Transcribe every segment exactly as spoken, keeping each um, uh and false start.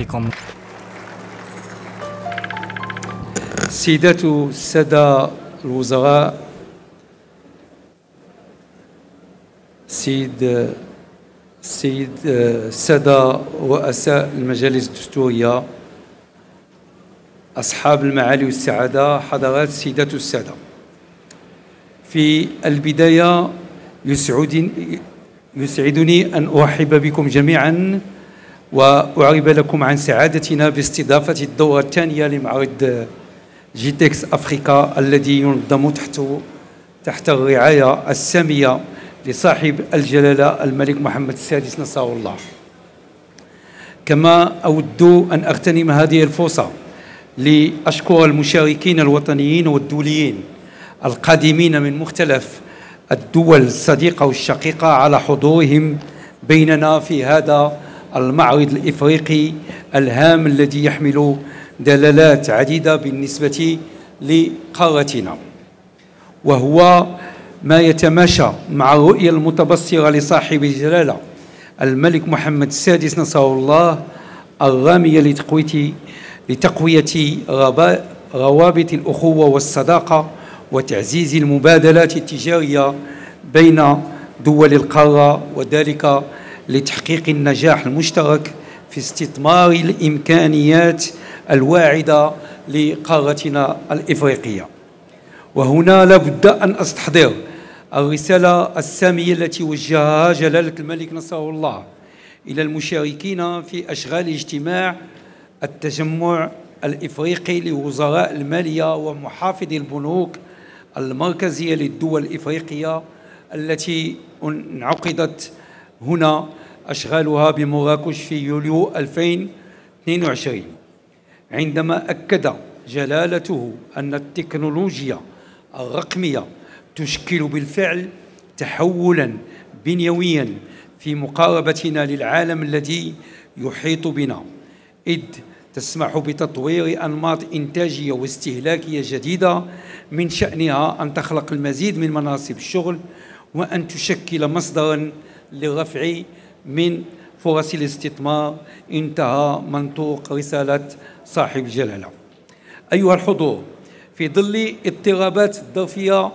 يعطيكم. السيدات والسادة الوزراء، السيد السيد السادة رؤساء المجالس الدستورية، أصحاب المعالي والسعادة، حضرات السيدات والسادة، في البداية يسعدني أن أرحب بكم جميعا وأعرب لكم عن سعادتنا باستضافة الدورة الثانية لمعرض جيتكس أفريكا الذي ينظم تحت تحت الرعاية السامية لصاحب الجلالة الملك محمد السادس نصره الله. كما أود أن أغتنم هذه الفرصة لأشكر المشاركين الوطنيين والدوليين القادمين من مختلف الدول الصديقة والشقيقة على حضورهم بيننا في هذا المعرض الإفريقي الهام الذي يحمل دلالات عديدة بالنسبة لقارتنا، وهو ما يتماشى مع الرؤية المتبصرة لصاحب الجلالة الملك محمد السادس نصره الله الرامية لتقوية لتقوية روابط الأخوة والصداقة وتعزيز المبادلات التجارية بين دول القارة، وذلك لتحقيق النجاح المشترك في استثمار الإمكانيات الواعدة لقارتنا الإفريقية. وهنا لابد أن أستحضر الرسالة السامية التي وجهها جلالة الملك نصره الله إلى المشاركين في أشغال اجتماع التجمع الإفريقي لوزراء المالية ومحافظي البنوك المركزية للدول الإفريقية التي انعقدت هنا أشغالها بمراكش في يوليو ألفين واثنين وعشرين، عندما أكد جلالته أن التكنولوجيا الرقمية تشكل بالفعل تحولا بنيويا في مقاربتنا للعالم الذي يحيط بنا، إذ تسمح بتطوير أنماط إنتاجية واستهلاكية جديدة من شأنها أن تخلق المزيد من مناصب الشغل وأن تشكل مصدرا للرفع من فرص الاستثمار. انتهى منطوق رسالة صاحب الجلالة. أيها الحضور، في ظل اضطرابات الظرفية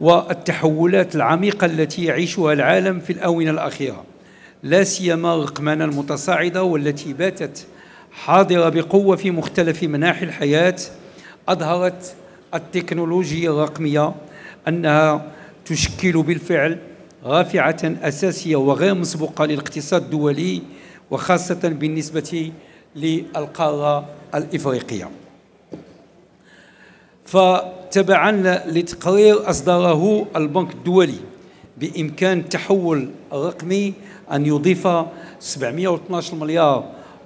والتحولات العميقة التي يعيشها العالم في الآونة الأخيرة، لا سيما رقمنا المتصاعدة والتي باتت حاضرة بقوة في مختلف مناحي الحياة، أظهرت التكنولوجيا الرقمية أنها تشكل بالفعل رافعة أساسية وغير مسبوقة للاقتصاد الدولي، وخاصة بالنسبة للقارة الإفريقية. فتبعا لتقرير أصدره البنك الدولي بإمكان التحول الرقمي أن يضيف سبعمئة واثني عشر مليار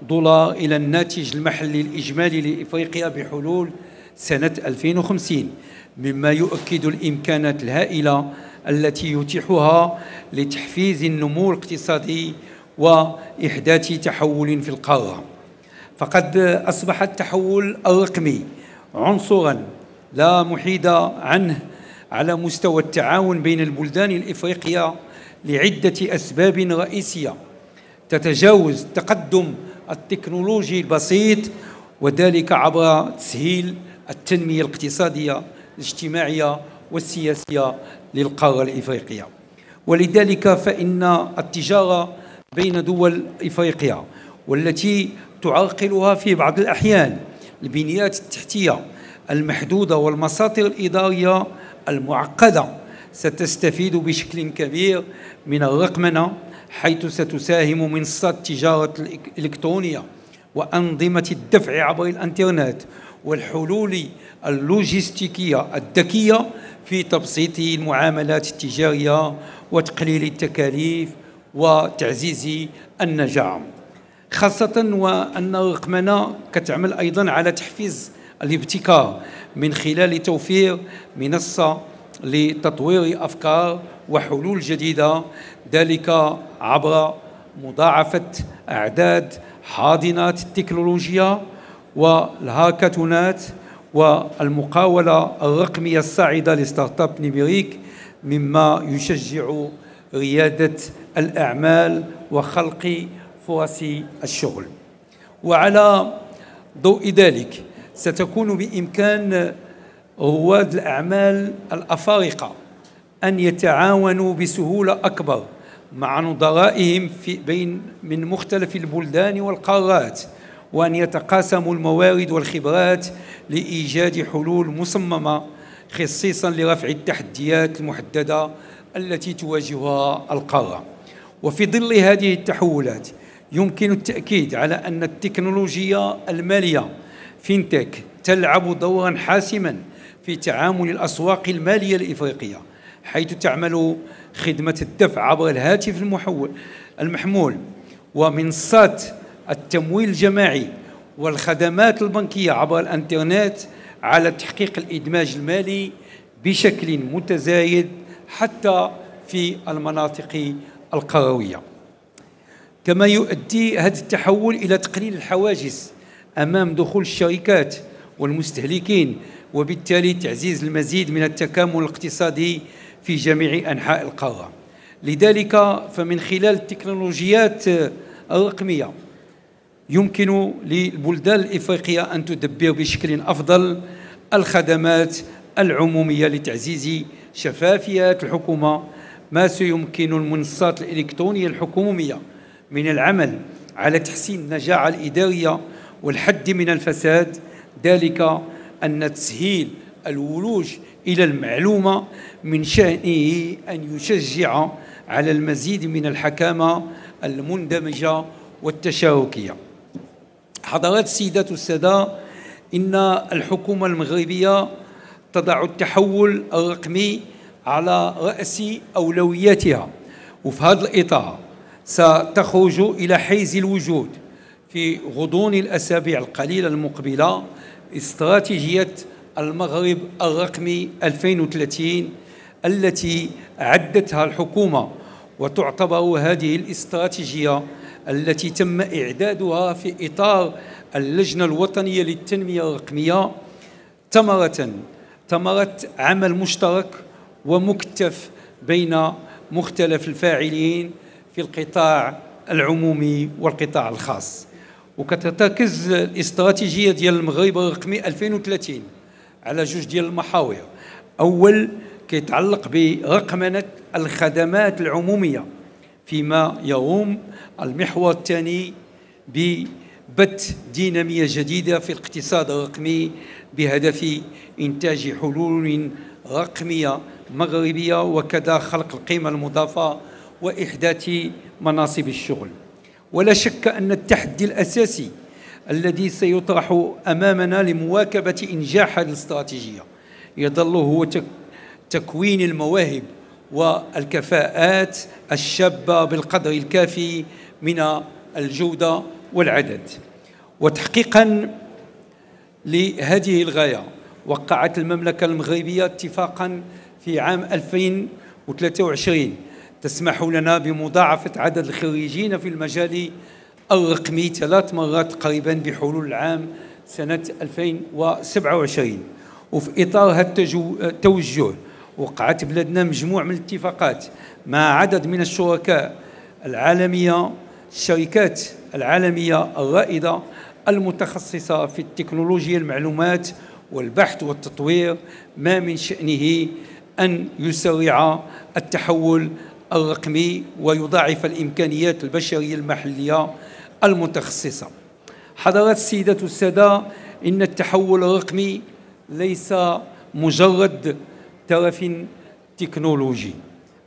دولار إلى الناتج المحلي الإجمالي لإفريقيا بحلول سنة ألفين وخمسين، مما يؤكد الإمكانات الهائلة التي يتيحها لتحفيز النمو الاقتصادي وإحداث تحول في القارة. فقد أصبح التحول الرقمي عنصرا لا محيد عنه على مستوى التعاون بين البلدان الإفريقية لعدة أسباب رئيسية تتجاوز التقدم التكنولوجي البسيط، وذلك عبر تسهيل التنمية الاقتصادية الاجتماعية والسياسية للقارة الإفريقية. ولذلك فإن التجارة بين دول إفريقيا والتي تعرقلها في بعض الأحيان البنيات التحتية المحدودة والمساطر الإدارية المعقدة ستستفيد بشكل كبير من الرقمنة، حيث ستساهم منصات التجارة الإلكترونية وأنظمة الدفع عبر الإنترنت والحلول اللوجستيكية الذكية في تبسيط المعاملات التجارية وتقليل التكاليف وتعزيز النجاعة، خاصة وأن الرقمنة كتعمل أيضا على تحفيز الابتكار من خلال توفير منصة لتطوير أفكار وحلول جديدة، ذلك عبر مضاعفة أعداد حاضنات التكنولوجيا والهاكاثونات والمقاولة الرقمية الصاعدة لستارت اب نيبيريك، مما يشجع ريادة الأعمال وخلق فرص الشغل. وعلى ضوء ذلك ستكون بإمكان رواد الأعمال الأفارقة أن يتعاونوا بسهولة أكبر مع نظرائهم في بين من مختلف البلدان والقارات، وأن يتقاسموا الموارد والخبرات لإيجاد حلول مصممة خصيصا لرفع التحديات المحددة التي تواجهها القارة. وفي ظل هذه التحولات يمكن التأكيد على أن التكنولوجيا المالية فينتك تلعب دورا حاسما في تعامل الأسواق المالية الإفريقية، حيث تعمل خدمة الدفع عبر الهاتف المحول المحمول ومنصات التمويل الجماعي والخدمات البنكية عبر الإنترنت على تحقيق الإدماج المالي بشكل متزايد حتى في المناطق القروية. كما يؤدي هذا التحول إلى تقليل الحواجز أمام دخول الشركات والمستهلكين، وبالتالي تعزيز المزيد من التكامل الاقتصادي في جميع أنحاء القارة. لذلك فمن خلال التكنولوجيات الرقمية يمكن للبلدان الإفريقية أن تدبر بشكل أفضل الخدمات العمومية لتعزيز شفافية الحكومة، ما سيمكن المنصات الإلكترونية الحكومية من العمل على تحسين النجاعة الإدارية والحد من الفساد، ذلك أن تسهيل الولوج إلى المعلومة من شأنه أن يشجع على المزيد من الحكامة المندمجة والتشاركية. حضرات السيدات والسادة، إن الحكومة المغربية تضع التحول الرقمي على رأس أولوياتها، وفي هذا الإطار ستخرج إلى حيز الوجود في غضون الأسابيع القليلة المقبلة استراتيجية المغرب الرقمي ألفين وثلاثين التي عدتها الحكومة، وتعتبر هذه الاستراتيجية التي تم إعدادها في إطار اللجنة الوطنية للتنمية الرقمية ثمرة ثمرة عمل مشترك ومكتف بين مختلف الفاعلين في القطاع العمومي والقطاع الخاص. وكتركز الاستراتيجية ديال المغرب الرقمي ألفين وثلاثين على جوج ديال المحاور. أول كيتعلق برقمنة الخدمات العمومية، فيما يقوم المحور الثاني ببث دينامية جديدة في الاقتصاد الرقمي بهدف إنتاج حلول رقمية مغربية، وكذا خلق القيمة المضافة وإحداث مناصب الشغل. ولا شك أن التحدي الأساسي الذي سيطرح أمامنا لمواكبة إنجاح هذه الاستراتيجية يظل هو تكوين المواهب والكفاءات الشابة بالقدر الكافي من الجودة والعدد. وتحقيقا لهذه الغاية وقعت المملكة المغربية اتفاقا في عام ألفين وثلاثة وعشرين تسمح لنا بمضاعفة عدد الخريجين في المجال الرقمي ثلاث مرات قريبا بحلول العام سنة ألفين وسبعة وعشرين. وفي إطار هذا التوجه وقعت بلادنا مجموعة من الاتفاقات مع عدد من الشركاء العالمية، الشركات العالمية الرائدة المتخصصة في التكنولوجيا المعلومات والبحث والتطوير، ما من شأنه أن يسرع التحول الرقمي ويضاعف الإمكانيات البشرية المحلية المتخصصة. حضرات السيدات والسادة، إن التحول الرقمي ليس مجرد ترف تكنولوجي،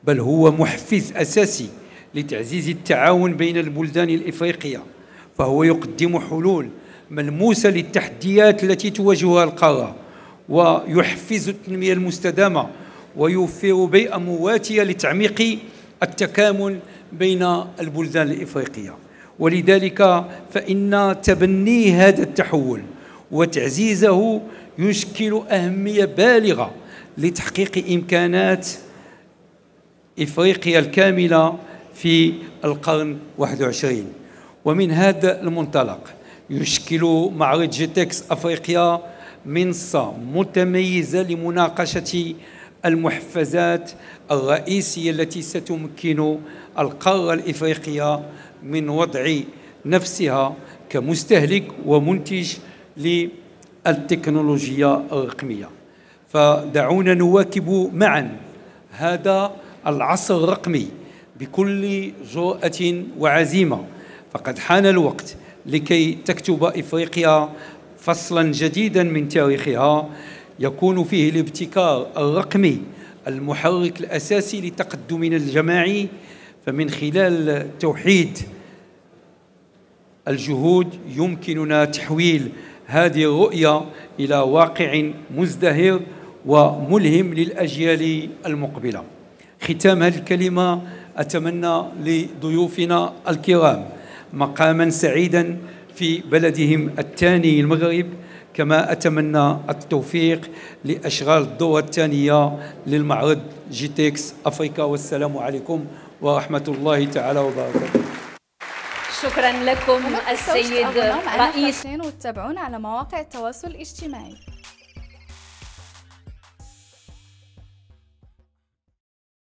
بل هو محفز أساسي لتعزيز التعاون بين البلدان الإفريقية، فهو يقدم حلول ملموسة للتحديات التي تواجهها القارة، ويحفز التنمية المستدامة، ويوفر بيئة مواتية لتعميق التكامل بين البلدان الإفريقية. ولذلك فإن تبني هذا التحول وتعزيزه يشكل أهمية بالغة لتحقيق إمكانات إفريقيا الكاملة في القرن الواحد والعشرين. ومن هذا المنطلق يشكل معرض جيتكس أفريقيا منصة متميزة لمناقشة المحفزات الرئيسية التي ستمكن القارة الإفريقية من وضع نفسها كمستهلك ومنتج للتكنولوجيا الرقمية. فدعونا نواكب معا هذا العصر الرقمي بكل جرأة وعزيمة، فقد حان الوقت لكي تكتب إفريقيا فصلا جديدا من تاريخها يكون فيه الابتكار الرقمي المحرك الأساسي لتقدمنا الجماعي. فمن خلال توحيد الجهود يمكننا تحويل هذه الرؤية إلى واقع مزدهر وملهم للأجيال المقبلة. ختام هذه الكلمة أتمنى لضيوفنا الكرام مقاما سعيدا في بلدهم الثاني المغرب، كما أتمنى التوفيق لأشغال الدورة الثانية للمعرض جيتكس أفريكا، والسلام عليكم ورحمة الله تعالى وبركاته. شكرا لكم السيد رئيس، وتابعونا على مواقع التواصل الاجتماعي.